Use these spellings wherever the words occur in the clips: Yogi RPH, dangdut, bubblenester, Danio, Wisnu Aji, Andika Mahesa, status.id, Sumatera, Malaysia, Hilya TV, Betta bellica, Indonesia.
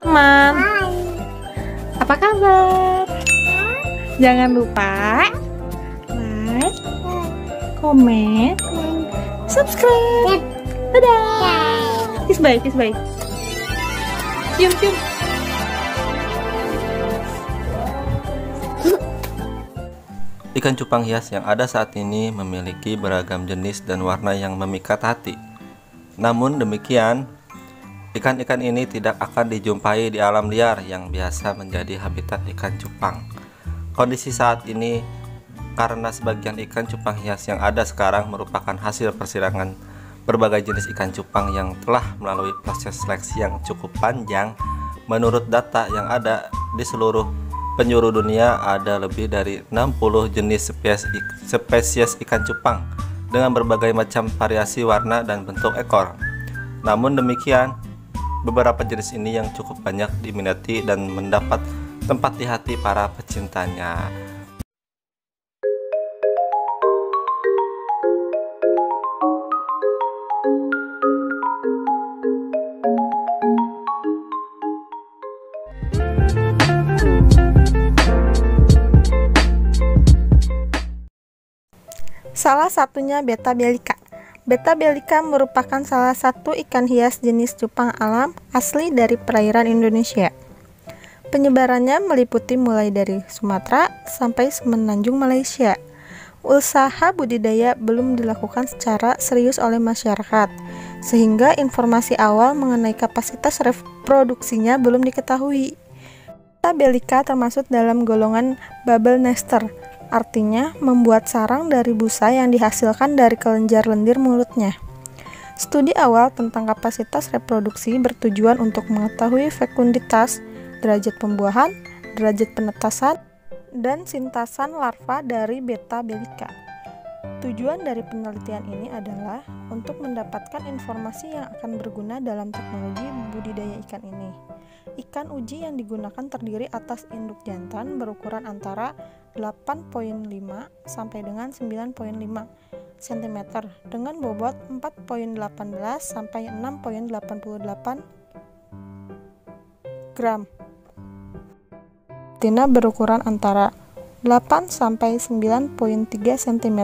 Teman, apa kabar? Jangan lupa like, komen, subscribe. Dadah. Kiss bye. Cium. Ikan cupang hias yang ada saat ini memiliki beragam jenis dan warna yang memikat hati. Namun demikian, ikan-ikan ini tidak akan dijumpai di alam liar yang biasa menjadi habitat ikan cupang. Kondisi saat ini karena sebagian ikan cupang hias yang ada sekarang merupakan hasil persilangan berbagai jenis ikan cupang yang telah melalui proses seleksi yang cukup panjang. Menurut data yang ada di seluruh penjuru dunia, ada lebih dari 60 jenis spesies ikan cupang dengan berbagai macam variasi warna dan bentuk ekor. Namun demikian, beberapa jenis ini yang cukup banyak diminati dan mendapat tempat di hati para pecintanya. Salah satunya Betta bellica. Betta bellica merupakan salah satu ikan hias jenis cupang alam asli dari perairan Indonesia. Penyebarannya meliputi mulai dari Sumatera sampai semenanjung Malaysia. Usaha budidaya belum dilakukan secara serius oleh masyarakat, sehingga informasi awal mengenai kapasitas reproduksinya belum diketahui. Betta bellica termasuk dalam golongan bubble nester, artinya membuat sarang dari busa yang dihasilkan dari kelenjar-lendir mulutnya. Studi awal tentang kapasitas reproduksi bertujuan untuk mengetahui fekunditas, derajat pembuahan, derajat penetasan, dan sintasan larva dari Betta bellica. Tujuan dari penelitian ini adalah untuk mendapatkan informasi yang akan berguna dalam teknologi budidaya ikan ini. Ikan uji yang digunakan terdiri atas induk jantan berukuran antara 8,5 sampai dengan 9,5 cm dengan bobot 4,18 sampai 6,88 gram. Betina berukuran antara 8 sampai 9,3 cm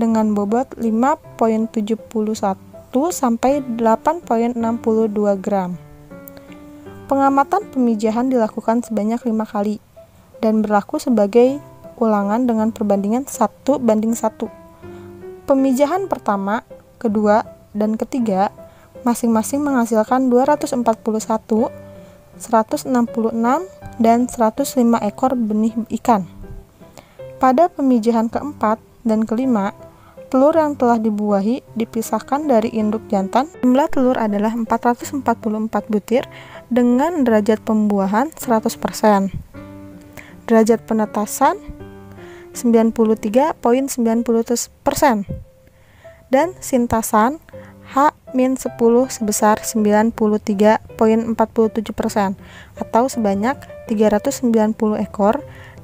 dengan bobot 5,71 sampai 8,62 gram. Pengamatan pemijahan dilakukan sebanyak 5 kali dan berlaku sebagai ulangan dengan perbandingan 1:1. Pemijahan pertama, kedua, dan ketiga masing-masing menghasilkan 241, 166, dan 105 ekor benih ikan. Pada pemijahan keempat dan kelima, telur yang telah dibuahi dipisahkan dari induk jantan. Jumlah telur adalah 444 butir dengan derajat pembuahan 100%. Derajat penetasan 93,90% dan sintasan H-10 sebesar 93,47% atau sebanyak 390 ekor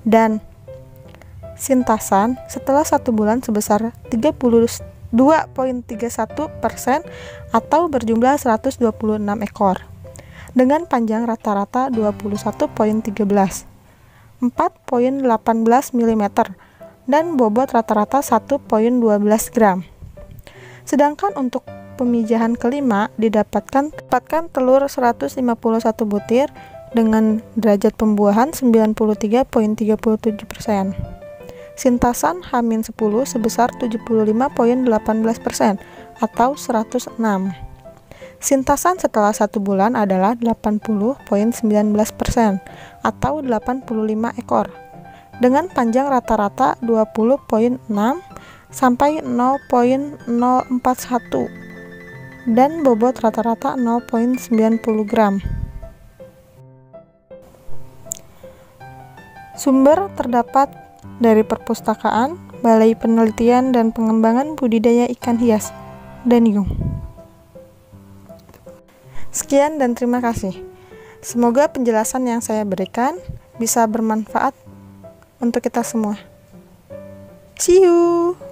dan sintasan setelah 1 bulan sebesar 32,31% atau berjumlah 126 ekor dengan panjang rata-rata 21,13 4,18 mm dan bobot rata-rata 1,12 gram. Sedangkan untuk pemijahan kelima didapatkan telur 151 butir dengan derajat pembuahan 93,37%. Sintasan H-10 sebesar 75,18% atau 106. Sintasan setelah 1 bulan adalah 80,19% atau 85 ekor dengan panjang rata-rata 20,6 sampai 0,041 dan bobot rata-rata 0,90 gram. Sumber terdapat dari Perpustakaan Balai Penelitian dan Pengembangan Budidaya Ikan Hias, Danio. Sekian dan terima kasih. Semoga penjelasan yang saya berikan bisa bermanfaat untuk kita semua. See you!